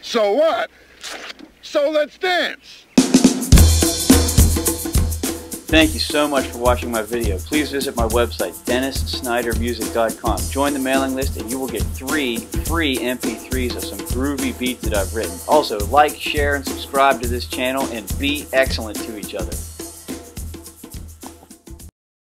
So what? So let's dance! Thank you so much for watching my video. Please visit my website, DennisSnyderMusic.com. Join the mailing list and you will get 3 free MP3s of some groovy beats that I've written. Also, like, share, and subscribe to this channel and be excellent to each other.